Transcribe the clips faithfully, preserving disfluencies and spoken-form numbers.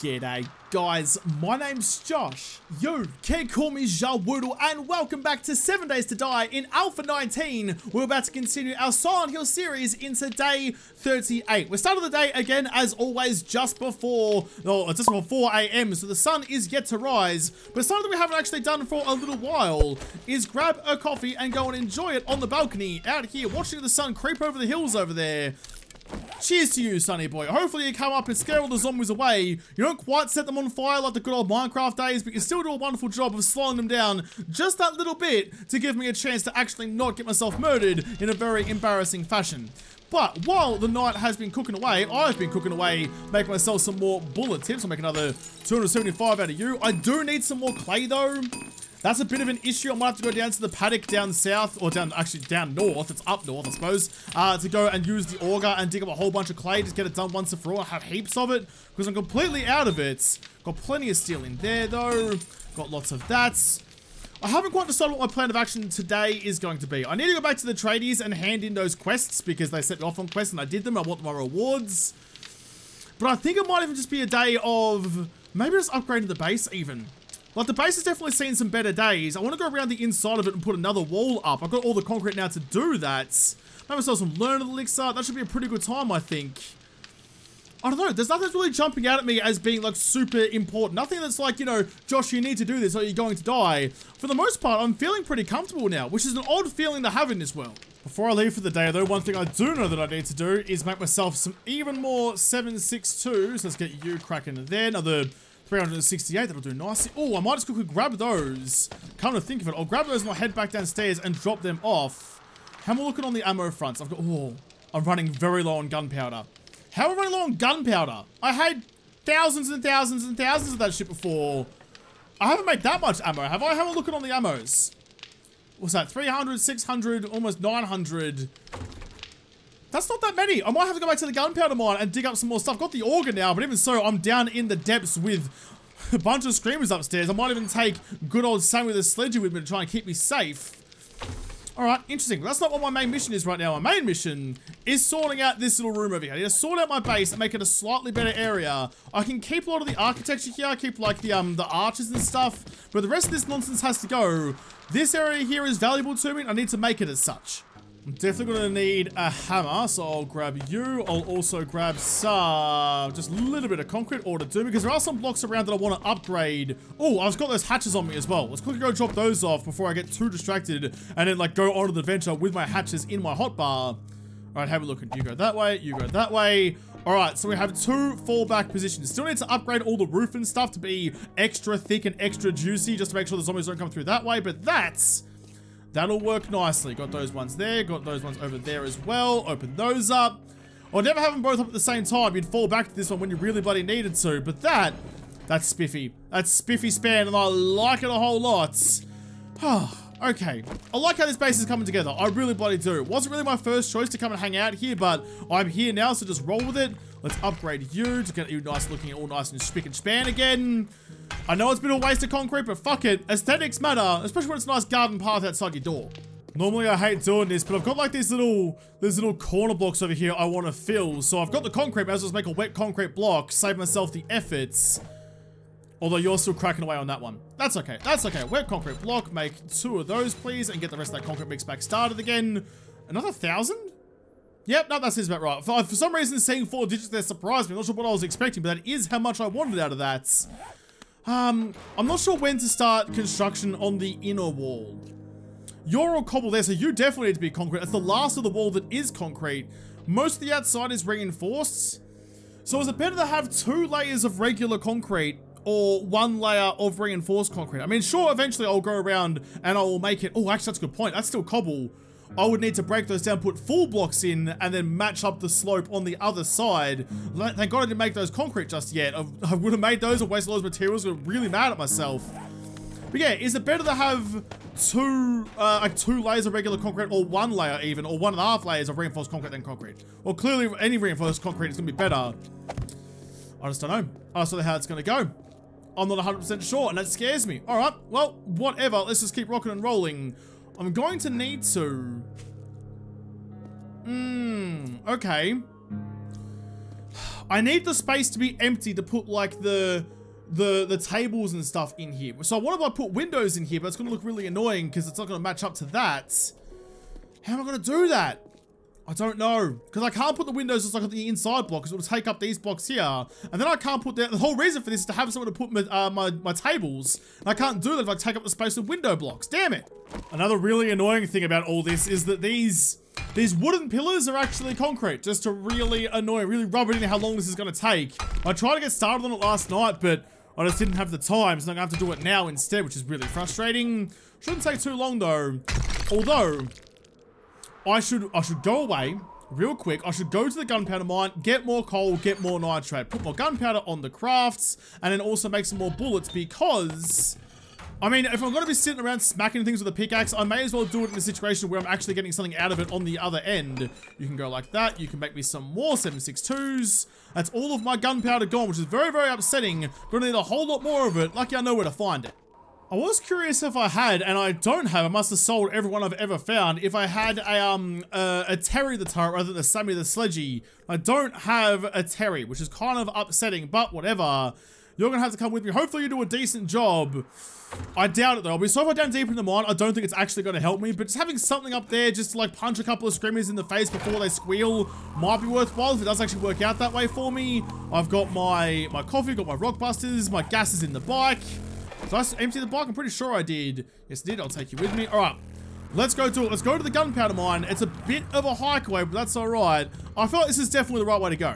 G'day guys, my name's Josh, you can call me JaWoodle, and welcome back to seven days to die in Alpha nineteen. We're about to continue our Silent Hill series into day thirty-eight. We're starting the day again as always just before, oh, just before four A M, so the sun is yet to rise, but something we haven't actually done for a little while is grab a coffee and go and enjoy it on the balcony out here, watching the sun creep over the hills over there. Cheers to you, Sonny boy. Hopefully you come up and scare all the zombies away. You don't quite set them on fire like the good old Minecraft days, but you still do a wonderful job of slowing them down just that little bit to give me a chance to actually not get myself murdered in a very embarrassing fashion. But while the night has been cooking away, I've been cooking away, making myself some more bullet tips. I'll make another two hundred seventy-five out of you. I do need some more clay though. That's a bit of an issue. I might have to go down to the paddock down south, or down, actually down north, it's up north I suppose, uh, to go and use the auger and dig up a whole bunch of clay, just get it done once and for all. I have heaps of it, because I'm completely out of it. Got plenty of steel in there though, got lots of that. I haven't quite decided what my plan of action today is going to be. I need to go back to the tradies and hand in those quests, because they set me off on quests and I did them, I want my rewards. But I think it might even just be a day of, maybe just upgrading the base even. Like, the base has definitely seen some better days. I want to go around the inside of it and put another wall up. I've got all the concrete now to do that. Make myself some Learn Elixir. That should be a pretty good time, I think. I don't know. There's nothing that's really jumping out at me as being, like, super important. Nothing that's like, you know, Josh, you need to do this or you're going to die. For the most part, I'm feeling pretty comfortable now, which is an odd feeling to have in this world. Before I leave for the day, though, one thing I do know that I need to do is make myself some even more seven six twos. Let's get you cracking there. Another three hundred sixty-eight, that'll do nicely. Oh, I might just quickly grab those. Come to think of it, I'll grab those and I'll head back downstairs and drop them off. How am I looking on the ammo fronts? I've got, oh, I'm running very low on gunpowder. How am I running low on gunpowder? I had thousands and thousands and thousands of that shit before. I haven't made that much ammo, have I? How am I looking on the ammos? What's that, three hundred, six hundred, almost nine hundred. That's not that many. I might have to go back to the gunpowder mine and dig up some more stuff. Got the auger now, but even so, I'm down in the depths with a bunch of screamers upstairs. I might even take good old Samuel the Sledger with me to try and keep me safe. Alright, interesting. That's not what my main mission is right now. My main mission is sorting out this little room over here. I need to sort out my base and make it a slightly better area. I can keep a lot of the architecture here. I keep, like, the um the arches and stuff. But the rest of this nonsense has to go. This area here is valuable to me, and I need to make it as such. I'm definitely going to need a hammer, so I'll grab you. I'll also grab some, just a little bit of concrete or to do, because there are some blocks around that I want to upgrade. Oh, I've got those hatches on me as well. Let's quickly go drop those off before I get too distracted and then, like, go on an adventure with my hatches in my hotbar. All right, have a look. You go that way, you go that way. All right, so we have two fallback positions. Still need to upgrade all the roof and stuff to be extra thick and extra juicy just to make sure the zombies don't come through that way, but that's... that'll work nicely. Got those ones there. Got those ones over there as well. Open those up. Or never have them both up at the same time. You'd fall back to this one when you really bloody needed to. But that, that's spiffy. That's spiffy span, and I like it a whole lot. Okay. I like how this base is coming together. I really bloody do. It wasn't really my first choice to come and hang out here, but I'm here now, so just roll with it. Let's upgrade you to get you nice looking, all nice and spick and span again. I know it's been a waste of concrete, but fuck it. Aesthetics matter, especially when it's a nice garden path outside your door. Normally I hate doing this, but I've got like these little, these little corner blocks over here I want to fill. So I've got the concrete, but I just make a wet concrete block, save myself the efforts. Although you're still cracking away on that one. That's okay, that's okay. Wet concrete block, make two of those please, and get the rest of that concrete mix back started again. Another thousand? Yep, no, that seems about right. For, for some reason, seeing four digits there surprised me. I'm not sure what I was expecting, but that is how much I wanted out of that. Um, I'm not sure when to start construction on the inner wall. You're all cobble there, so you definitely need to be concrete. That's the last of the wall that is concrete. Most of the outside is reinforced. So is it better to have two layers of regular concrete or one layer of reinforced concrete? I mean, sure, eventually I'll go around and I will make it... oh, actually, that's a good point. That's still cobble. I would need to break those down, put full blocks in, and then match up the slope on the other side. Thank God I didn't make those concrete just yet. I, I would have made those and wasted all those materials. I'm really mad at myself. But yeah, is it better to have two uh, like two layers of regular concrete, or one layer even, or one and a half layers of reinforced concrete than concrete? Well, clearly any reinforced concrete is going to be better. I just don't know. I just don't know how it's going to go. I'm not one hundred percent sure, and that scares me. All right, well, whatever. Let's just keep rocking and rolling. I'm going to need to... Hmm, okay. I need the space to be empty to put like the the the tables and stuff in here. So what if I put windows in here, but it's gonna look really annoying because it's not gonna match up to that. How am I gonna do that? I don't know, because I can't put the windows just like on the inside block, because it'll take up these blocks here, and then I can't put the, the whole reason for this is to have someone to put my, uh, my, my tables, and I can't do that if I take up the space with window blocks. Damn it. Another really annoying thing about all this is that these these wooden pillars are actually concrete, just to really annoy, really rub it in how long this is going to take. I tried to get started on it last night, but I just didn't have the time, so I'm going to have to do it now instead, which is really frustrating. Shouldn't take too long though, although I should I should go away real quick. I should go to the gunpowder mine, get more coal, get more nitrate, put more gunpowder on the crafts, and then also make some more bullets, because I mean, if I'm going to be sitting around smacking things with a pickaxe, I may as well do it in a situation where I'm actually getting something out of it on the other end. You can go like that. You can make me some more seven six twos. That's all of my gunpowder gone, which is very, very upsetting. Gonna need a whole lot more of it. Lucky I know where to find it. I was curious if I had, and I don't have, I must have sold everyone I've ever found, if I had a um a, a Terry the turret rather than a Sammy the sledgy. I don't have a Terry, which is kind of upsetting, but whatever. You're gonna have to come with me. Hopefully you do a decent job. I doubt it though. I'll be so far down deep in the mine, I don't think it's actually gonna help me, but just having something up there just to like punch a couple of screamers in the face before they squeal might be worthwhile if it does actually work out that way for me. I've got my, my coffee, got my rock busters, my gas is in the bike. So I emptied the bike? I'm pretty sure I did. Yes, I did. I'll take you with me. All right. Let's go to it. Let's go to the gunpowder mine. It's a bit of a hike away, but that's all right. I feel like this is definitely the right way to go.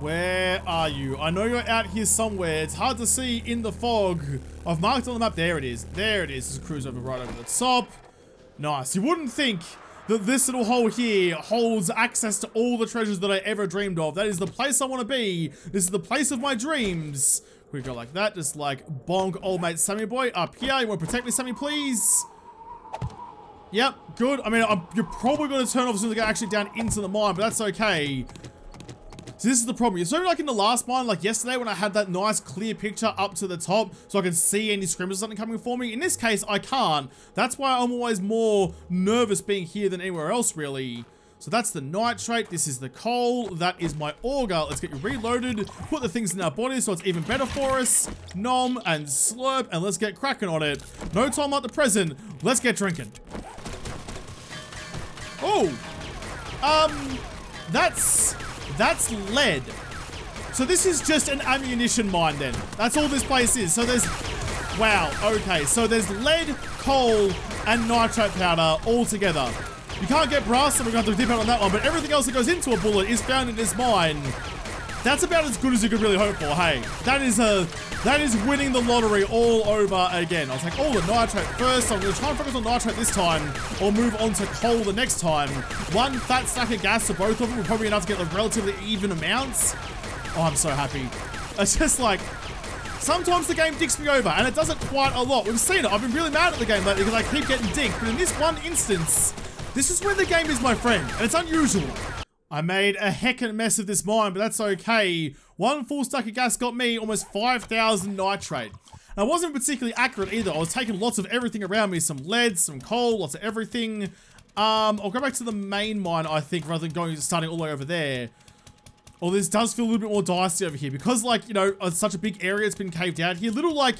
Where are you? I know you're out here somewhere. It's hard to see in the fog. I've marked on the map. There it is. There it is. Just cruise over right over the top. Nice. You wouldn't think that this little hole here holds access to all the treasures that I ever dreamed of. That is the place I want to be. This is the place of my dreams. We go like that, just like bonk old mate Sammy boy up here. You want to protect me, Sammy, please? Yep, good. I mean, I'm, you're probably going to turn off as soon as I get actually down into the mine, but that's okay. So this is the problem. It's sort of like in the last mine, like yesterday when I had that nice clear picture up to the top so I could see any screamers or something coming for me. In this case, I can't. That's why I'm always more nervous being here than anywhere else, really. So that's the nitrate, this is the coal, that is my auger. Let's get you reloaded, put the things in our bodies so it's even better for us. Nom and slurp, and let's get cracking on it. No time like the present, let's get drinking. Oh, um, that's, that's lead. So this is just an ammunition mine then. That's all this place is. So there's, wow, okay. So there's lead, coal, and nitrate powder all together. You can't get brass, so we're going to have to dip out on that one, but everything else that goes into a bullet is found in this mine. That's about as good as you could really hope for, hey. That is a, that is winning the lottery all over again. I was like, oh, the nitrate first. I'm going to try and focus on nitrate this time, or move on to coal the next time. One fat stack of gas for both of them will probably enough to get the relatively even amounts. Oh, I'm so happy. It's just like, sometimes the game dicks me over, and it does it quite a lot. We've seen it. I've been really mad at the game lately because I keep getting dicked, but in this one instance, this is where the game is my friend, and it's unusual. I made a heckin' mess of this mine, but that's okay. One full stack of gas got me almost five thousand nitrate. And I wasn't particularly accurate either. I was taking lots of everything around me, some lead, some coal, lots of everything. Um, I'll go back to the main mine, I think, rather than going starting all the way over there. Oh, this does feel a little bit more dicey over here, because, like, you know, it's such a big area, it's been caved out here. Little, like,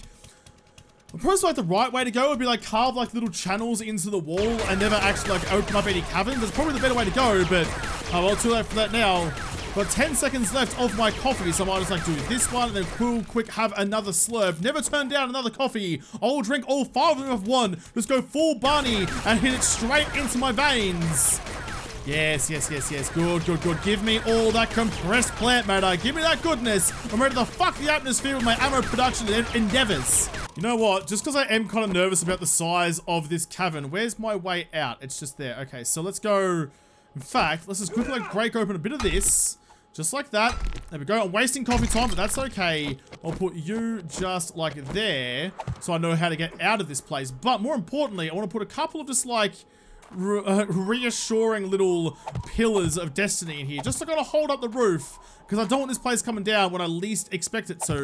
probably like the right way to go would be like carve like little channels into the wall and never actually like open up any caverns. That's probably the better way to go, but oh well, too late for that now. Got ten seconds left of my coffee, so I might just like do this one and then cool quick have another slurp. Never turn down another coffee. I'll drink all five of them with one. Just go full Barney and hit it straight into my veins. Yes, yes, yes, yes. Good, good, good. Give me all that compressed plant matter. Give me that goodness. I'm ready to fuck the atmosphere with my ammo production endeavors. You know what? Just because I am kind of nervous about the size of this cavern, where's my way out? It's just there. Okay, so let's go. In fact, let's just quickly like break open a bit of this. Just like that. There we go. I'm wasting coffee time, but that's okay. I'll put you just like there so I know how to get out of this place. But more importantly, I want to put a couple of just like Re uh, reassuring little pillars of destiny in here, just to kind of hold up the roof, because I don't want this place coming down when I least expect it. So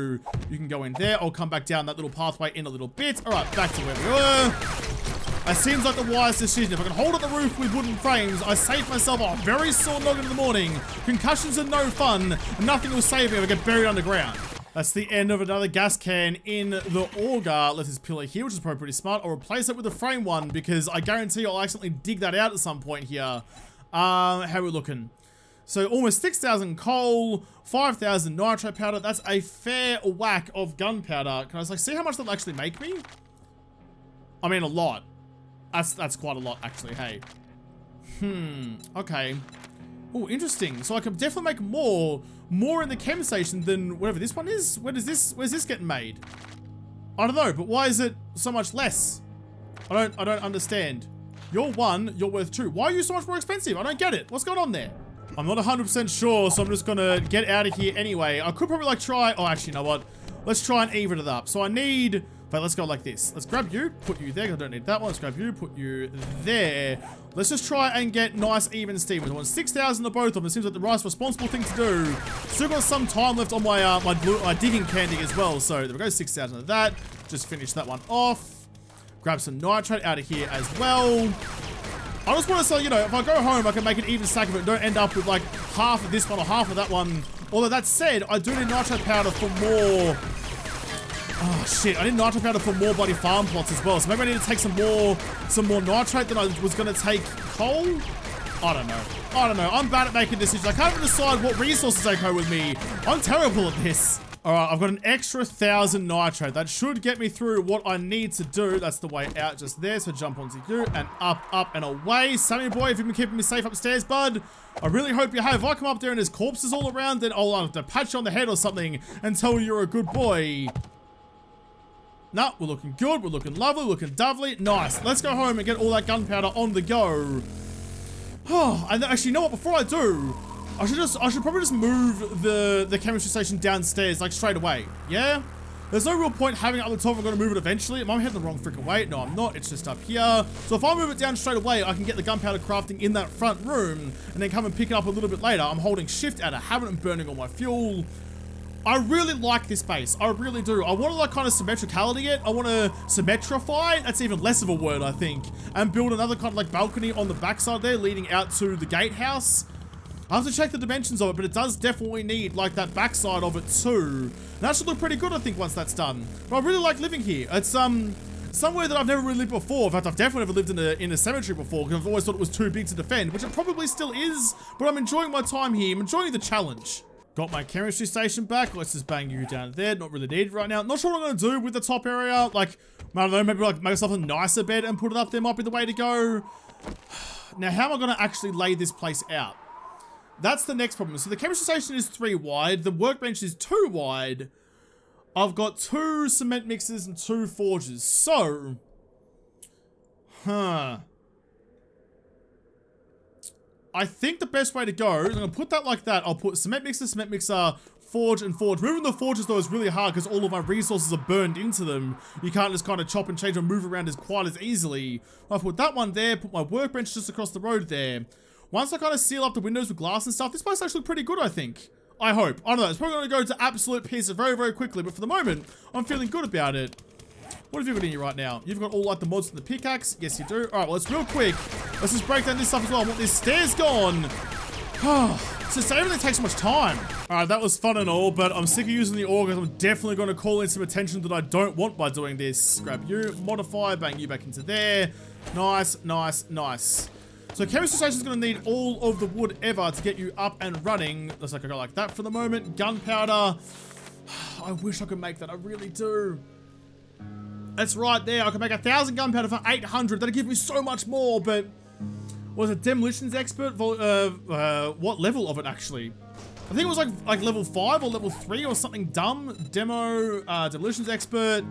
you can go in there. I'll come back down that little pathway in a little bit. All right, back to where we were. It seems like the wise decision. If I can hold up the roof with wooden frames, I save myself off. Very sore noggin in the morning. Concussions are no fun. Nothing will save me if I get buried underground. That's the end of another gas can in the auger. Left this pillar here, which is probably pretty smart. I'll replace it with a frame one because I guarantee I'll accidentally dig that out at some point here. Um, how are we looking? So almost six thousand coal, five thousand nitro powder. That's a fair whack of gunpowder. Can I just, like, see how much that'll actually make me? I mean, a lot. That's, that's quite a lot, actually, hey. Hmm, okay. Oh, interesting. So I could definitely make more, more in the chem station than whatever this one is. Where does this, where's this getting made? I don't know, but why is it so much less? I don't, I don't understand. You're one, you're worth two. Why are you so much more expensive? I don't get it. What's going on there? I'm not one hundred percent sure, so I'm just gonna get out of here anyway. I could probably like try, oh actually, you know what? Let's try and even it up. So I need, but let's go like this. Let's grab you, put you there, because I don't need that one. Let's grab you, put you there. Let's just try and get nice even steamers. I want six thousand of both of them. It seems like the right responsible thing to do. Still got some time left on my, uh, my, blue, my digging candy as well. So there we go, six thousand of that. Just finish that one off. Grab some nitrate out of here as well. I just want to say, you know, if I go home, I can make an even stack of it and don't end up with, like, half of this one or half of that one. Although, that said, I do need nitro powder for more... Oh, shit. I need nitro powder for more bloody farm plots as well. So maybe I need to take some more some more nitrate than I was going to take coal? I don't know. I don't know. I'm bad at making decisions. I can't even decide what resources they go with me. I'm terrible at this. All right, I've got an extra thousand nitrate. That should get me through what I need to do. That's the way out just there. So jump onto you and up, up and away. Sammy boy, if you've been keeping me safe upstairs, bud, I really hope you have. If I come up there and there's corpses all around, then I'll have to pat you on the head or something and tell you you're a good boy. No, we're looking good. We're looking lovely, looking dovely. Nice. Let's go home and get all that gunpowder on the go. Oh, and actually, you know what? Before I do... I should just, I should probably just move the, the chemistry station downstairs, like, straight away. Yeah? There's no real point having it up the top. I'm going to move it eventually. Am I heading the wrong freaking way? No, I'm not. It's just up here. So if I move it down straight away, I can get the gunpowder crafting in that front room and then come and pick it up a little bit later. I'm holding shift out of habit and burning all my fuel. I really like this base. I really do. I want to, like, kind of symmetricality it. I want to symmetrify it. That's even less of a word, I think. And build another kind of, like, balcony on the backside there leading out to the gatehouse. I have to check the dimensions of it, but it does definitely need, like, that backside of it too. And that should look pretty good, I think, once that's done. But I really like living here. It's, um, somewhere that I've never really lived before. In fact, I've definitely never lived in a, in a cemetery before, because I've always thought it was too big to defend, which it probably still is, but I'm enjoying my time here. I'm enjoying the challenge. Got my chemistry station back. Let's just bang you down there. Not really needed right now. Not sure what I'm going to do with the top area. Like, I don't know, maybe, like, make myself a nicer bed and put it up there might be the way to go. Now, how am I going to actually lay this place out? That's the next problem. So the chemistry station is three wide. The workbench is two wide. I've got two cement mixers and two forges. So, huh. I think the best way to go is I'm going to put that like that. I'll put cement mixer, cement mixer, forge and forge. Moving the forges though is really hard because all of my resources are burned into them. You can't just kind of chop and change or move around as quite as easily. I'll put that one there, put my workbench just across the road there. Once I kind of seal up the windows with glass and stuff, this place actually looks pretty good, I think. I hope. I don't know. It's probably going to go to absolute pieces very, very quickly. But for the moment, I'm feeling good about it. What have you got in here right now? You've got all, like, the mods and the pickaxe. Yes, you do. All right, well, it's real quick. Let's just break down this stuff as well. I want these stairs gone. So saving everything takes so much time. All right, that was fun and all, but I'm sick of using the augers. I'm definitely going to call in some attention that I don't want by doing this. Grab you, modify, bang you back into there. Nice, nice, nice. So chemistry station's going to need all of the wood ever to get you up and running. Looks like I go like that for the moment. Gunpowder. I wish I could make that. I really do. That's right there. I can make a thousand gunpowder for eight hundred. That'll give me so much more, but... Was it Demolitions Expert? Uh, uh, what level of it, actually? I think it was like like level five or level three or something dumb. Demo, uh, Demolitions Expert...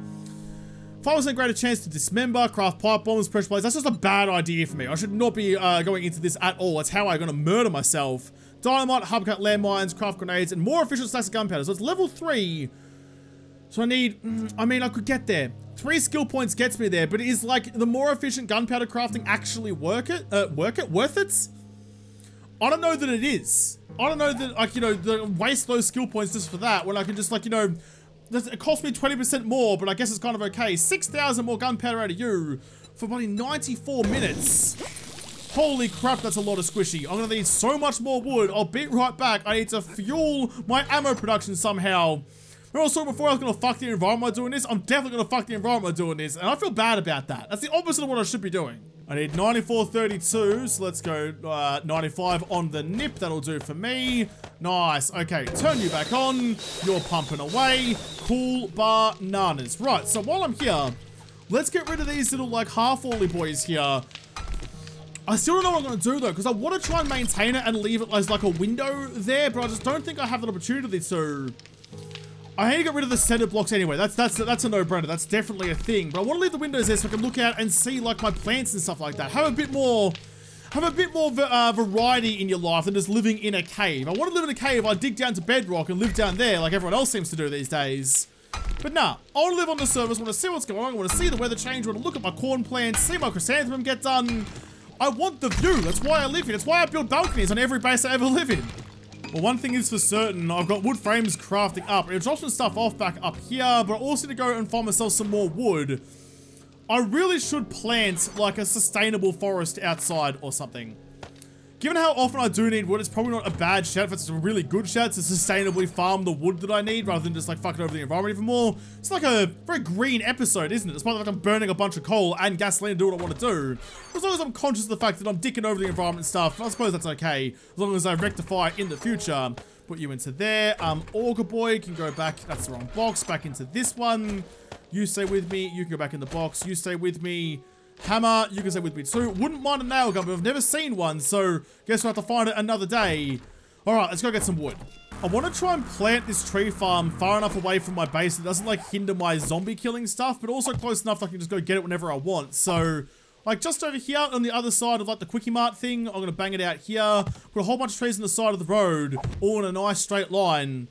five percent greater chance to dismember, craft pipe bombs, pressure plates. That's just a bad idea for me. I should not be uh, going into this at all. That's how I'm going to murder myself. Dynamite, hubcap, landmines, craft grenades, and more efficient stacks of gunpowder. So it's level three. So I need... Mm, I mean, I could get there. Three skill points gets me there, but is, like, the more efficient gunpowder crafting actually work it? Uh, work it? Worth it? I don't know that it is. I don't know that, like, you know, the, waste those skill points just for that when I can just, like, you know... It cost me twenty percent more, but I guess it's kind of okay. six thousand more gunpowder out of you. for bloody ninety-four minutes. Holy crap, that's a lot of squishy. I'm gonna need so much more wood. I'll be right back. I need to fuel my ammo production somehow. Remember I saw before I was gonna fuck the environment by doing this? I'm definitely gonna fuck the environment by doing this, and I feel bad about that. That's the opposite of what I should be doing. I need ninety-four thirty-two, so let's go uh, ninety-five on the nip. That'll do for me. Nice. Okay, turn you back on. You're pumping away. Cool bananas. Right, so while I'm here, let's get rid of these little, like, half-orly boys here. I still don't know what I'm going to do, though, because I want to try and maintain it and leave it as, like, a window there, but I just don't think I have that opportunity to. I need to get rid of the center blocks anyway. That's that's that's a no-brainer. That's definitely a thing. But I want to leave the windows there so I can look out and see like my plants and stuff like that. Have a bit more, have a bit more uh, variety in your life than just living in a cave. I want to live in a cave. I dig down to bedrock and live down there like everyone else seems to do these days. But nah, I want to live on the surface. I want to see what's going on. I want to see the weather change. I want to look at my corn plants, see my chrysanthemum get done. I want the view. That's why I live here. That's why I build balconies on every base I ever live in. Well, one thing is for certain, I've got wood frames crafting up. It drops some stuff off back up here, but I also need to go and find myself some more wood. I really should plant, like, a sustainable forest outside or something. Given how often I do need wood, it's probably not a bad shout if it's a really good shout to sustainably farm the wood that I need rather than just, like, fucking over the environment even more. It's like a very green episode, isn't it? It's not like I'm burning a bunch of coal and gasoline to do what I want to do. As long as I'm conscious of the fact that I'm dicking over the environment and stuff, I suppose that's okay. As long as I rectify in the future. Put you into there. Um, Auger Boy can go back. That's the wrong box. Back into this one. You stay with me. You can go back in the box. You stay with me. Hammer, you can stay with me too. Wouldn't mind a nail gun, but I've never seen one, so guess we'll have to find it another day. Alright, let's go get some wood. I want to try and plant this tree farm far enough away from my base that doesn't, like, hinder my zombie killing stuff, but also close enough that I can just go get it whenever I want. So, like, just over here on the other side of, like, the Quickie Mart thing, I'm going to bang it out here. Put a whole bunch of trees on the side of the road, all in a nice straight line.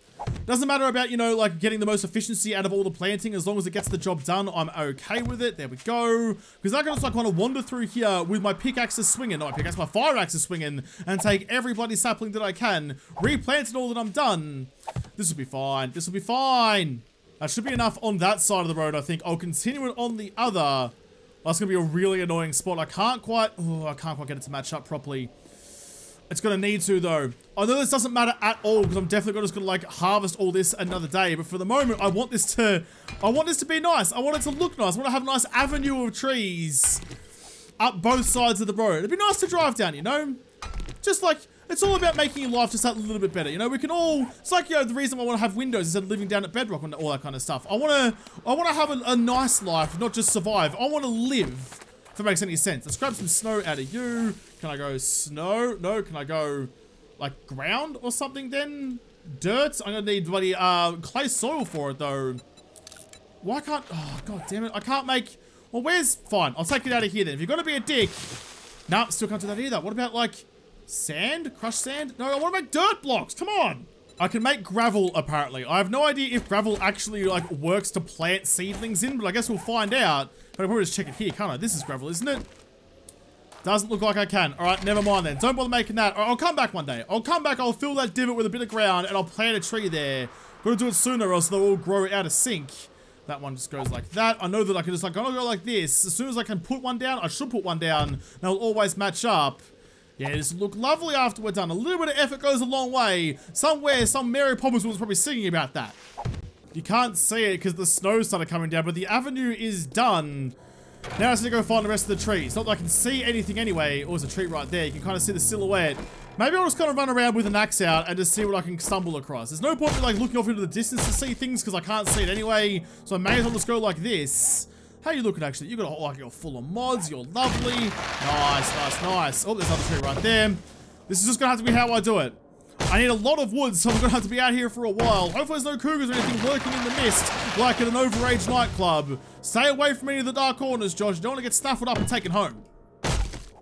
Doesn't matter about, you know, like, getting the most efficiency out of all the planting. As long as it gets the job done, I'm okay with it. There we go. Because I can just, like, want to wander through here with my pickaxe swinging. Not my pickaxe, my fire axe is swinging. And take every bloody sapling that I can. Replant it all that I'm done. This will be fine. This will be fine. That should be enough on that side of the road, I think. I'll continue it on the other. That's going to be a really annoying spot. I can't quite... Oh, I can't quite get it to match up properly. It's going to need to, though. I know this doesn't matter at all, because I'm definitely just going to, like, harvest all this another day. But for the moment, I want this to... I want this to be nice. I want it to look nice. I want to have a nice avenue of trees up both sides of the road. It'd be nice to drive down, you know? Just, like... It's all about making your life just that little bit better. You know, we can all... It's like, you know, the reason why I want to have windows instead of living down at bedrock and all that kind of stuff. I want to... I want to have a, a nice life, not just survive. I want to live, if that makes any sense. Let's grab some snow out of you. Can I go snow? No, can I go, like, ground or something then? Dirt? I'm going to need bloody uh, clay soil for it, though. Why can't... Oh, God damn it. I can't make... Well, where's... Fine, I'll take it out of here then. If you're going to be a dick... Nah, still can't do that either. What about, like... Sand? Crushed sand? No, I want to make dirt blocks. Come on. I can make gravel, apparently. I have no idea if gravel actually, like, works to plant seedlings in, but I guess we'll find out. But I probably just check it here, can't I? This is gravel, isn't it? Doesn't look like I can. All right, never mind then. Don't bother making that. All right, I'll come back one day. I'll come back. I'll fill that divot with a bit of ground, and I'll plant a tree there. Gotta do it sooner, or else they'll all grow out of sync. That one just goes like that. I know that I can just, like, gonna go like this. As soon as I can put one down, I should put one down, and it'll always match up. Yeah, this will look lovely after we're done. A little bit of effort goes a long way. Somewhere, some Mary Poppins was probably singing about that. You can't see it because the snow started coming down, but the avenue is done. Now I just need to go find the rest of the trees. Not that I can see anything anyway. Oh, there's a tree right there. You can kind of see the silhouette. Maybe I'll just kind of run around with an axe out and just see what I can stumble across. There's no point in, like, looking off into the distance to see things because I can't see it anyway. So I may as well just go like this. How you looking, actually? You got a, like, you're full of mods. You're lovely. Nice, nice, nice. Oh, there's another tree right there. This is just gonna have to be how I do it. I need a lot of wood, so I'm gonna have to be out here for a while. Hopefully there's no cougars or anything lurking in the mist, like at an overage nightclub. Stay away from any of the dark corners, Josh. You don't want to get snaffled up and taken home.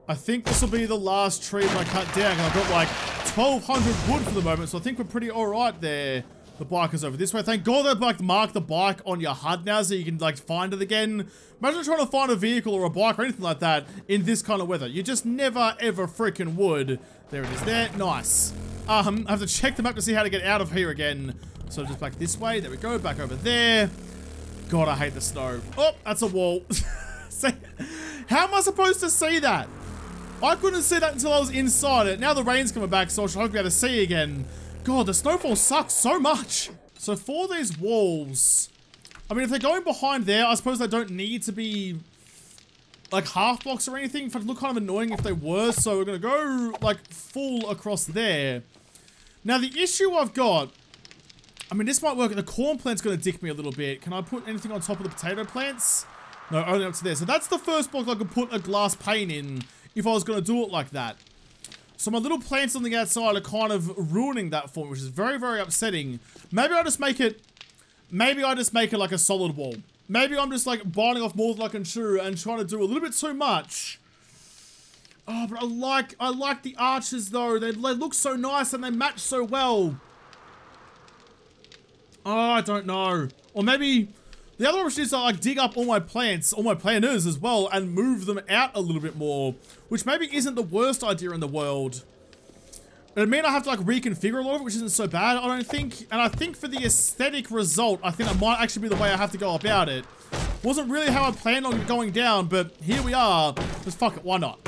I think this will be the last tree that I cut down, and I've got like twelve hundred wood for the moment, so I think we're pretty all right there. The bike is over this way. Thank God they've, like, marked the bike on your H U D now so you can, like, find it again. Imagine trying to find a vehicle or a bike or anything like that in this kind of weather. You just never, ever freaking would. There it is there. Nice. Um, I have to check the map to see how to get out of here again. So just back this way. There we go. Back over there. God, I hate the snow. Oh, that's a wall. See? How am I supposed to see that? I couldn't see that until I was inside it. Now the rain's coming back, so I should hopefully be able to see again. God, the snowfall sucks so much. So for these walls, I mean, if they're going behind there, I suppose they don't need to be like half blocks or anything. In fact, it'd look kind of annoying if they were. So we're gonna go like full across there. Now the issue I've got, I mean, this might work. The corn plant's gonna dick me a little bit. Can I put anything on top of the potato plants? No, only up to there. So that's the first block I could put a glass pane in if I was gonna do it like that. So my little plants on the outside are kind of ruining that for me, which is very, very upsetting. Maybe I'll just make it, maybe I just make it like a solid wall. Maybe I'm just like biting off more than I can chew and trying to do a little bit too much. Oh, but I like, I like the arches though. They, they look so nice and they match so well. Oh, I don't know. Or maybe the other option is I like dig up all my plants, all my planters as well, and move them out a little bit more, which maybe isn't the worst idea in the world. It'd mean I have to like reconfigure a lot of it, which isn't so bad, I don't think. And I think for the aesthetic result, I think that might actually be the way I have to go about it. Wasn't really how I planned on going down, but here we are. Just fuck it, why not?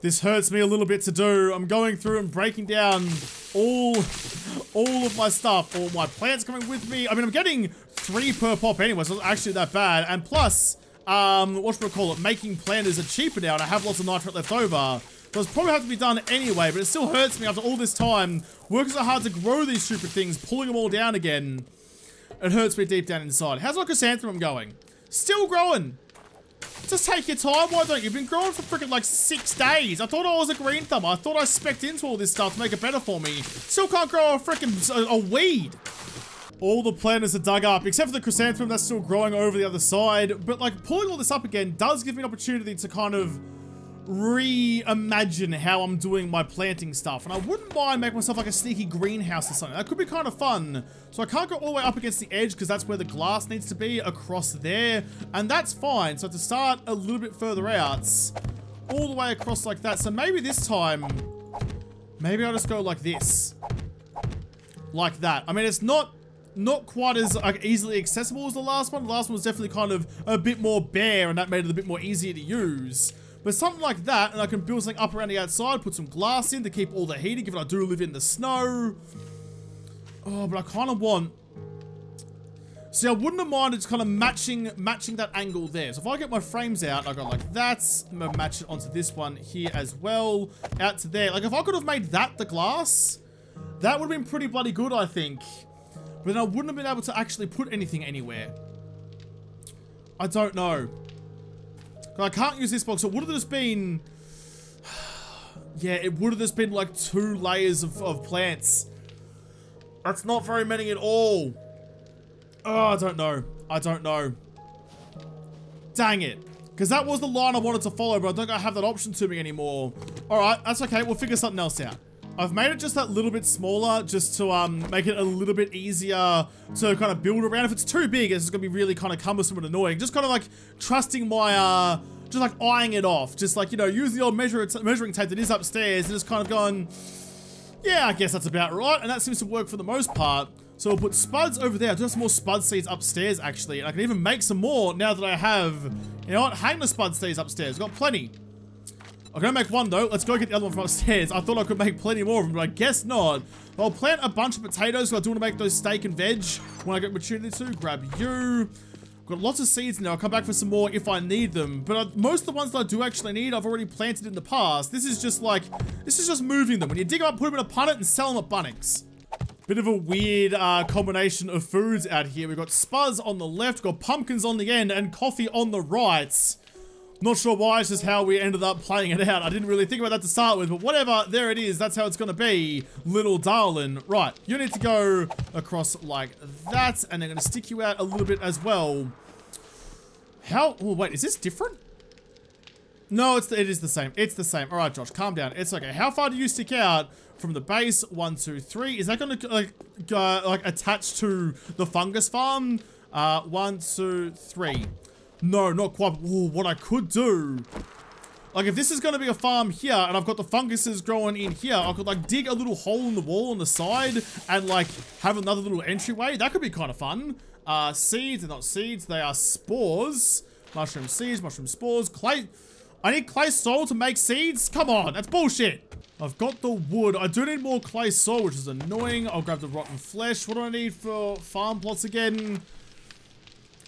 This hurts me a little bit to do. I'm going through and breaking down all, all of my stuff. All my plants coming with me. I mean, I'm getting three per pop anyway, so it's not actually that bad. And plus, um, what should we call it? Making planters are cheaper now, and I have lots of nitrate left over. So it's probably have to be done anyway, but it still hurts me after all this time. Working so hard to grow these stupid things, pulling them all down again. It hurts me deep down inside. How's my chrysanthemum going? Still growing. Just take your time, why don't you? You've been growing for freaking like six days. I thought I was a green thumb. I thought I specced into all this stuff to make it better for me. Still can't grow a freaking a, a weed. All the planters are dug up, except for the chrysanthemum that's still growing over the other side. But like pulling all this up again does give me an opportunity to kind of reimagine how I'm doing my planting stuff. And I wouldn't mind making myself like a sneaky greenhouse or something. That could be kind of fun. So I can't go all the way up against the edge because that's where the glass needs to be, across there. And that's fine. So I have to start a little bit further out, all the way across like that. So maybe this time, maybe I'll just go like this. Like that. I mean, it's not not quite as like, easily accessible as the last one. The last one was definitely kind of a bit more bare and that made it a bit more easier to use. But something like that, and I can build something up around the outside, put some glass in to keep all the heat in, given I do live in the snow. Oh, but I kind of want... See, I wouldn't have minded just kind of matching matching that angle there. So if I get my frames out, I go like that, I'm going to match it onto this one here as well, out to there. Like, if I could have made that the glass, that would have been pretty bloody good, I think. But then I wouldn't have been able to actually put anything anywhere. I don't know. I can't use this box, so it would have just been... yeah, it would have just been like two layers of, of plants. That's not very many at all. Oh, I don't know. I don't know. Dang it. Because that was the line I wanted to follow, but I don't think I have that option to me anymore. Alright, that's okay. We'll figure something else out. I've made it just that little bit smaller, just to um, make it a little bit easier to kind of build around. If it's too big, it's going to be really kind of cumbersome and annoying. Just kind of like trusting my, uh, just like eyeing it off. Just like, you know, use the old measure measuring tape that is upstairs and just kind of going, yeah, I guess that's about right. And that seems to work for the most part. So we'll put spuds over there. I do have some more spud seeds upstairs, actually. And I can even make some more now that I have, you know what, hang the spud seeds upstairs. I've got plenty. I'm gonna make one though. Let's go get the other one from upstairs. I thought I could make plenty more of them, but I guess not. I'll plant a bunch of potatoes because I do want to make those steak and veg when I get opportunity to. Grab you. Got lots of seeds now. I'll come back for some more if I need them. But I, most of the ones that I do actually need, I've already planted in the past. This is just like, this is just moving them. When you dig them up, put them in a punnet and sell them at Bunnings. Bit of a weird uh, combination of foods out here. We've got spuds on the left, got pumpkins on the end, and coffee on the right. Not sure why, it's just how we ended up playing it out. I didn't really think about that to start with, but whatever, there it is. That's how it's gonna be, little darling. Right, you need to go across like that, and they're gonna stick you out a little bit as well. How, oh wait, is this different? No, it's the, it is the same, it's the same. All right, Josh, calm down, it's okay. How far do you stick out from the base? One, two, three. Is that gonna like, uh, like attach to the fungus farm? Uh, one, two, three. No, not quite. Ooh, what I could do, like if this is going to be a farm here and I've got the funguses growing in here, I could like dig a little hole in the wall on the side and like have another little entryway. That could be kind of fun. Uh, seeds, they're not seeds, they are spores. Mushroom seeds, mushroom spores, clay. I need clay soil to make seeds? Come on, that's bullshit. I've got the wood. I do need more clay soil, which is annoying. I'll grab the rotten flesh. What do I need for farm plots again?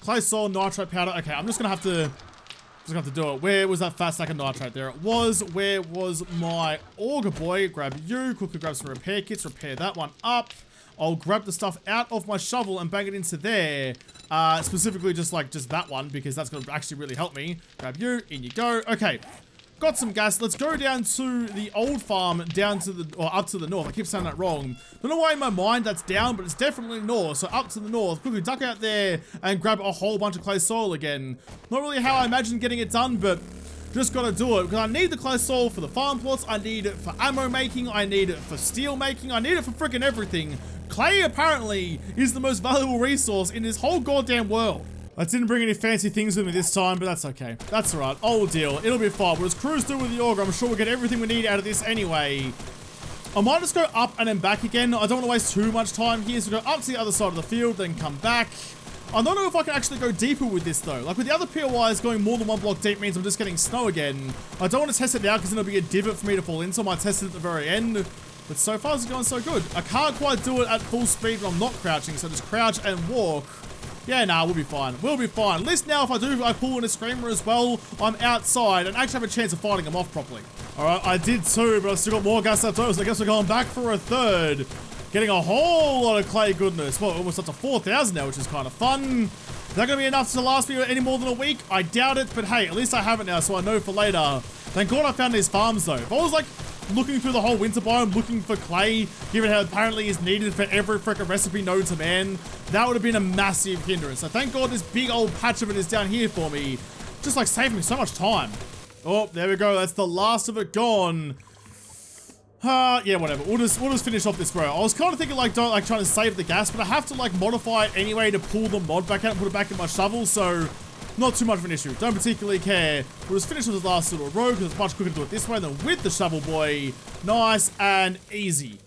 Clay soil, nitrate powder. Okay, I'm just gonna have to, just gonna have to do it. Where was that fat stack of nitrate? There it was. Where was my auger boy? Grab you. Quickly grab some repair kits. Repair that one up. I'll grab the stuff out of my shovel and bang it into there. Uh, specifically just like, just that one, because that's gonna actually really help me. Grab you. In you go. Okay. Got some gas. Let's go down to the old farm, down to the, or up to the north. I keep saying that wrong. Don't know why in my mind that's down, but it's definitely north. So up to the north. Quickly duck out there and grab a whole bunch of clay soil again. Not really how I imagined getting it done, but just gotta do it. Because I need the clay soil for the farm plots. I need it for ammo making. I need it for steel making. I need it for freaking everything. Clay apparently is the most valuable resource in this whole goddamn world. I didn't bring any fancy things with me this time, but that's okay. That's alright. I'll deal. It'll be fine. We'll just cruise through with the auger. I'm sure we'll get everything we need out of this anyway. I might just go up and then back again. I don't want to waste too much time here, so go up to the other side of the field, then come back. I don't know if I can actually go deeper with this, though. Like, with the other P O Is, going more than one block deep means I'm just getting snow again. I don't want to test it now, because it'll be a divot for me to fall in, so I might test it at the very end. But so far, it's going so good. I can't quite do it at full speed when I'm not crouching, so just crouch and walk. Yeah, nah, we'll be fine. We'll be fine. At least now if I do, I pull in a screamer as well, I'm outside and actually have a chance of fighting him off properly. Alright, I did too, but I've still got more gas left over, so I guess we're going back for a third. Getting a whole lot of clay goodness. Well, almost up to four thousand now, which is kind of fun. Is that going to be enough to last me any more than a week? I doubt it, but hey, at least I have it now, so I know for later. Thank God I found these farms, though. If I was, like, looking through the whole winter biome, looking for clay, given how apparently is needed for every frickin' recipe known to man, that would have been a massive hindrance. So thank God this big old patch of it is down here for me. Just like saving me so much time. Oh, there we go. That's the last of it gone. Uh, yeah, whatever. We'll just, we'll just finish off this row. I was kind of thinking like, don't like trying to save the gas, but I have to like modify it anyway to pull the mod back out and put it back in my shovel, so not too much of an issue. Don't particularly care. We'll just finish with this last little row because it's much quicker to do it this way than with the shovel boy. Nice and easy.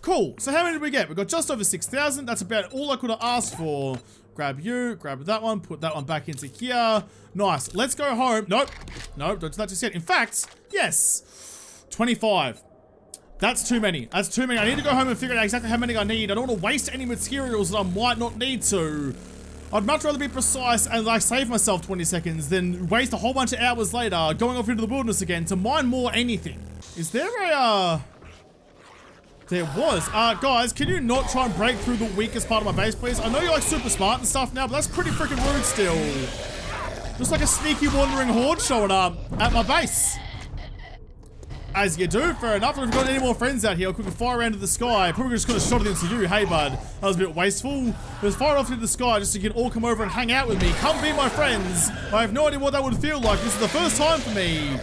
Cool. So how many did we get? We got just over six thousand. That's about all I could have asked for. Grab you. Grab that one. Put that one back into here. Nice. Let's go home. Nope. Nope. Don't do that just yet. In fact, yes. twenty-five. That's too many. That's too many. I need to go home and figure out exactly how many I need. I don't want to waste any materials that I might not need to. I'd much rather be precise and like save myself twenty seconds than waste a whole bunch of hours later going off into the wilderness again to mine more anything. Is there a, uh... There was. Uh, guys, can you not try and break through the weakest part of my base, please? I know you're like super smart and stuff now, but that's pretty freaking rude still. Just like a sneaky wandering horde showing up at my base. As you do, fair enough. And if we've got any more friends out here, I'll quickly fire around into the sky. Probably just could have shot it into you. Hey, bud. That was a bit wasteful. But fire off into the sky just so you can all come over and hang out with me. Come be my friends. I have no idea what that would feel like. This is the first time for me.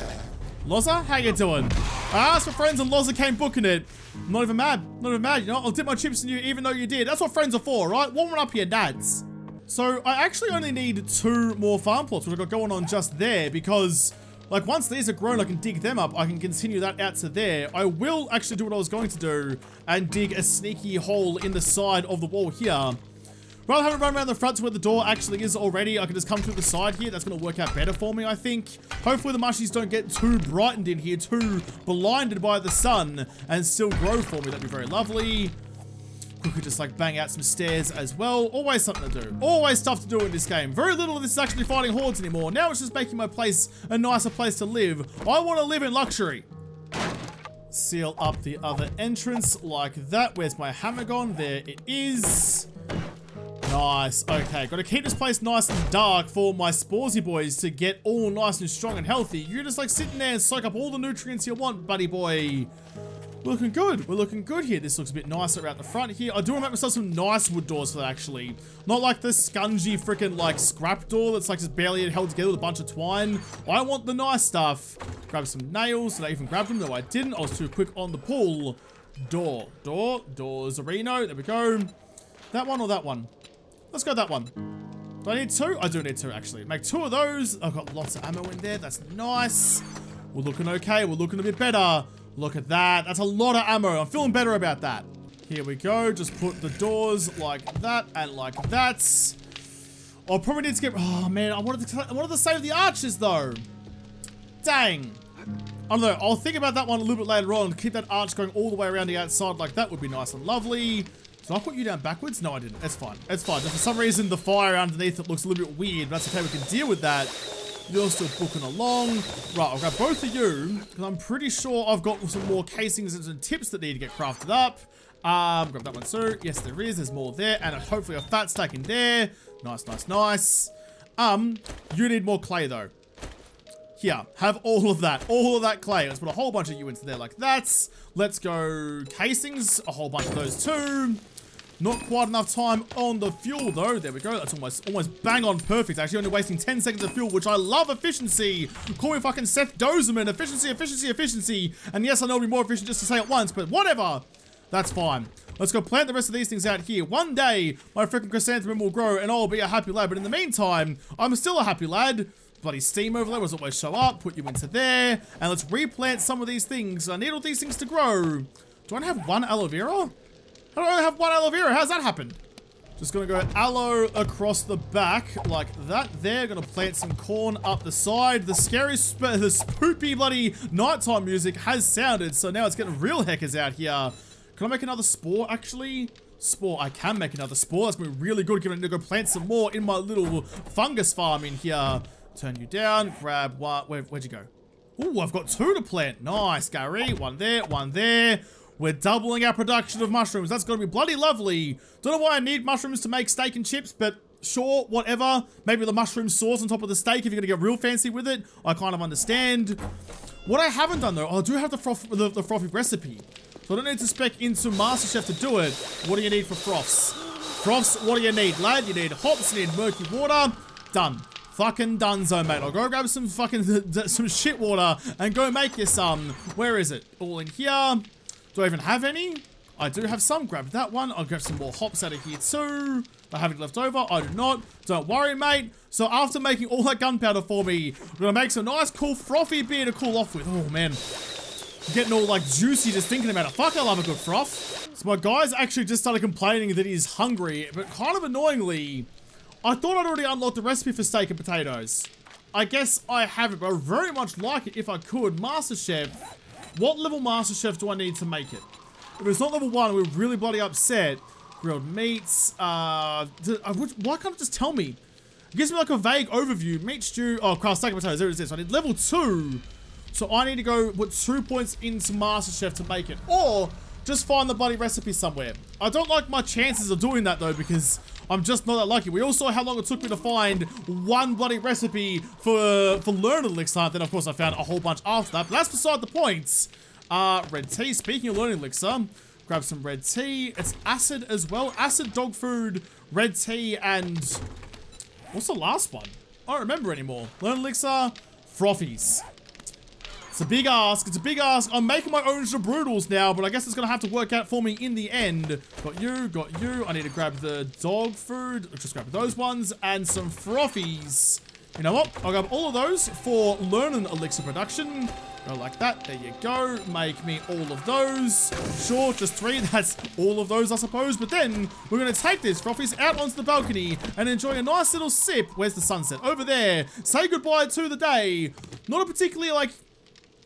Loza, how you doing? I asked for friends and Loza came booking it. I'm not even mad. I'm not even mad, you know. I'll dip my chips in you even though you did. That's what friends are for, right? Warm up your dads. So I actually only need two more farm plots, which I've got going on just there because... Like, once these are grown, I can dig them up. I can continue that out to there. I will actually do what I was going to do and dig a sneaky hole in the side of the wall here. Rather than run around the front to where the door actually is already, I can just come through the side here. That's going to work out better for me, I think. Hopefully the mushies don't get too brightened in here, too blinded by the sun, and still grow for me. That'd be very lovely. We could just, like, bang out some stairs as well. Always something to do. Always stuff to do in this game. Very little of this is actually fighting hordes anymore. Now it's just making my place a nicer place to live. I want to live in luxury. Seal up the other entrance like that. Where's my hammer gone? There it is. Nice. Okay, got to keep this place nice and dark for my Sporsy boys to get all nice and strong and healthy. You're just, like, sitting there and soak up all the nutrients you want, buddy boy. We're looking good. We're looking good here. This looks a bit nicer out the front here. I do want to make myself some nice wood doors for that, actually. Not like this scungy freaking like scrap door that's like just barely held together with a bunch of twine. I want the nice stuff. Grab some nails. Did I even grab them? No, I didn't. I was too quick on the pull. Door. Door. Doors. Areno. There we go. That one or that one? Let's go that one. Do I need two? I do need two, actually. Make two of those. I've got lots of ammo in there. That's nice. We're looking okay. We're looking a bit better. Look at that. That's a lot of ammo. I'm feeling better about that. Here we go. Just put the doors like that and like that. I'll probably need to get... Oh, man. I wanted to, I wanted to save the arches, though. Dang! I don't know, I'll think about that one a little bit later on. Keep that arch going all the way around the outside like that would be nice and lovely. Did I put you down backwards? No, I didn't. That's fine. That's fine. Just for some reason, the fire underneath it looks a little bit weird, but that's okay. We can deal with that. You're still booking along. Right, I'll grab both of you, because I'm pretty sure I've got some more casings and some tips that need to get crafted up. Um, grab that one too. Yes, there is. There's more there, and hopefully a fat stack in there. Nice, nice, nice. Um, you need more clay, though. Here, have all of that. All of that clay. Let's put a whole bunch of you into there like that. Let's go casings. A whole bunch of those too. Not quite enough time on the fuel, though. There we go. That's almost almost bang on perfect. Actually, only wasting ten seconds of fuel, which I love efficiency. Call me fucking Seth Dozeman. Efficiency, efficiency, efficiency. And yes, I know it'll be more efficient just to say it once, but whatever. That's fine. Let's go plant the rest of these things out here. One day, my freaking chrysanthemum will grow and I'll be a happy lad. But in the meantime, I'm still a happy lad. Bloody steam overlay was always show up. Put you into there. And let's replant some of these things. I need all these things to grow. Do I have one aloe vera? I don't only have one aloe vera. How's that happened? Just gonna go aloe across the back like that. There, gonna plant some corn up the side. The scary, sp the spoopy bloody nighttime music has sounded, so now it's getting real heckers out here. Can I make another spore? Actually, spore. I can make another spore. That's gonna be really good. Gonna go plant some more in my little fungus farm in here. Turn you down. Grab one. Where, where'd you go? Ooh, I've got two to plant. Nice, Gary. One there. One there. We're doubling our production of mushrooms. That's going to be bloody lovely. Don't know why I need mushrooms to make steak and chips, but sure, whatever. Maybe the mushroom sauce on top of the steak if you're going to get real fancy with it. I kind of understand. What I haven't done, though, I do have the, froth the, the frothy recipe. So I don't need to spec into MasterChef to do it. What do you need for froths? Froths, what do you need, lad? You need hops, you need murky water. Done. Fucking dunzo, mate. I'll go grab some fucking some shit water and go make you some. Where is it? All in here. Do I even have any? I do have some. Grab that one. I'll grab some more hops out of here too. I have it left over. I do not. Don't worry, mate. So after making all that gunpowder for me, I'm going to make some nice, cool, frothy beer to cool off with. Oh, man. I'm getting all, like, juicy just thinking about it. Fuck, I love a good froth. So my guy's actually just started complaining that he's hungry, but kind of annoyingly, I thought I'd already unlocked the recipe for steak and potatoes. I guess I haven't, but I very much like it if I could. MasterChef... What level MasterChef do I need to make it? If it's not level one, we're really bloody upset. Grilled meats. Uh, which, why can't it just tell me? It gives me like a vague overview. Meat stew. Oh, crap, steak and potatoes. There it is. So I need level two. So I need to go put two points into MasterChef to make it. Or just find the bloody recipe somewhere. I don't like my chances of doing that though because I'm just not that lucky. We all saw how long it took me to find one bloody recipe for for Learn Elixir. Then of course I found a whole bunch after that, but that's beside the point. Uh, red tea, speaking of Learn Elixir, grab some red tea. It's acid as well. Acid, dog food, red tea, and what's the last one? I don't remember anymore. Learn Elixir, frothies. It's a big ask. It's a big ask. I'm making my own Jabroodles now, but I guess it's going to have to work out for me in the end. Got you. Got you. I need to grab the dog food. Let's just grab those ones and some frothies. You know what? I'll grab all of those for Learning Elixir production. Go like that. There you go. Make me all of those. Sure, just three. That's all of those, I suppose. But then we're going to take this frothies out onto the balcony and enjoy a nice little sip. Where's the sunset? Over there. Say goodbye to the day. Not a particularly, like...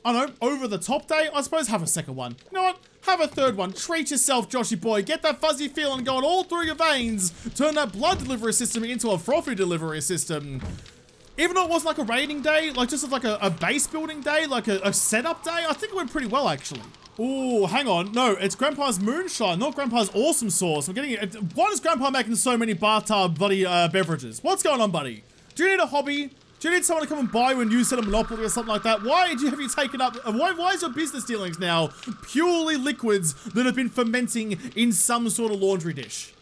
I don't know, over the top day, I suppose. Have a second one. You know what? Have a third one. Treat yourself, Joshy boy. Get that fuzzy feeling going all through your veins. Turn that blood delivery system into a frothy delivery system. Even though it wasn't like a raiding day, like just like a, a base building day, like a, a setup day, I think it went pretty well, actually. Ooh, hang on. No, it's Grandpa's moonshine, not Grandpa's awesome sauce. I'm getting it. Why is Grandpa making so many bathtub bloody uh, beverages? What's going on, buddy? Do you need a hobby? Do you need someone to come and buy you a new set of Monopoly or something like that? Why do you have you taken up? Why, why is your business dealings now purely liquids that have been fermenting in some sort of laundry dish?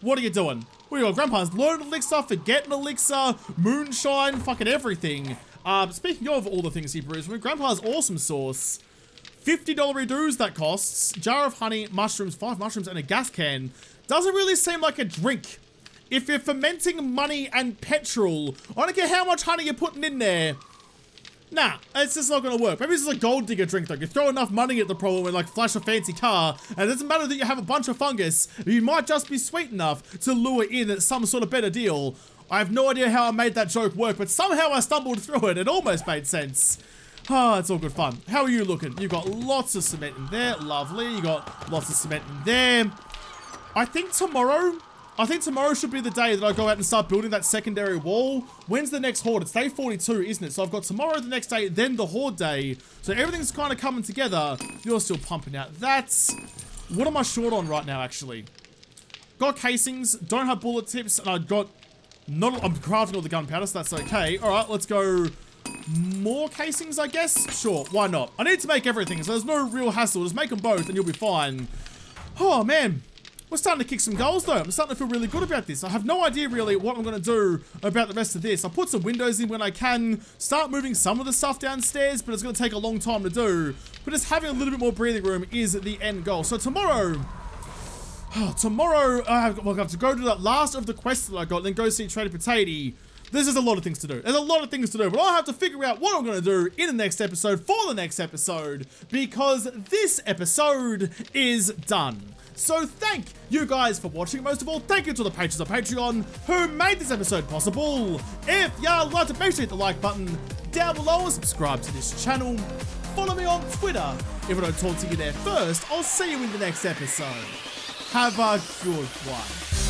What are you doing? What are you got? Grandpa's Learn Elixir, Forget an Elixir, Moonshine, fucking everything. Uh, speaking of all the things he brews, I mean, Grandpa's awesome sauce. fifty dollar redos that costs. Jar of honey, mushrooms, five mushrooms, and a gas can. Doesn't really seem like a drink. If you're fermenting money and petrol, I don't care how much honey you're putting in there. Nah, it's just not going to work. Maybe this is a gold digger drink, though. You throw enough money at the problem and, like, flash a fancy car, and it doesn't matter that you have a bunch of fungus. You might just be sweet enough to lure in at some sort of better deal. I have no idea how I made that joke work, but somehow I stumbled through it. It almost made sense. Ah, it's all good fun. How are you looking? You've got lots of cement in there. Lovely. You got lots of cement in there. I think tomorrow... I think tomorrow should be the day that I go out and start building that secondary wall. When's the next horde? It's day forty-two, isn't it? So I've got tomorrow, the next day, then the horde day. So everything's kind of coming together. You're still pumping out. That's... What am I short on right now, actually? Got casings, don't have bullet tips, and I got... Not, I'm crafting all the gunpowder, so that's okay. All right, let's go... More casings, I guess? Sure, why not? I need to make everything, so there's no real hassle. Just make them both, and you'll be fine. Oh, man. We're starting to kick some goals, though. I'm starting to feel really good about this. I have no idea, really, what I'm going to do about the rest of this. I'll put some windows in when I can, start moving some of the stuff downstairs, but it's going to take a long time to do. But just having a little bit more breathing room is the end goal. So tomorrow... Tomorrow, I have, well, I have to go to the last of the quests that I got, then go see Trader Potate. There's just a lot of things to do. There's a lot of things to do, but I'll have to figure out what I'm going to do in the next episode for the next episode, because this episode is done. So thank you guys for watching. Most of all, thank you to the patrons of Patreon who made this episode possible. If y'all liked it, make sure you hit the like button down below and subscribe to this channel. Follow me on Twitter. If I don't talk to you there first, I'll see you in the next episode. Have a good one.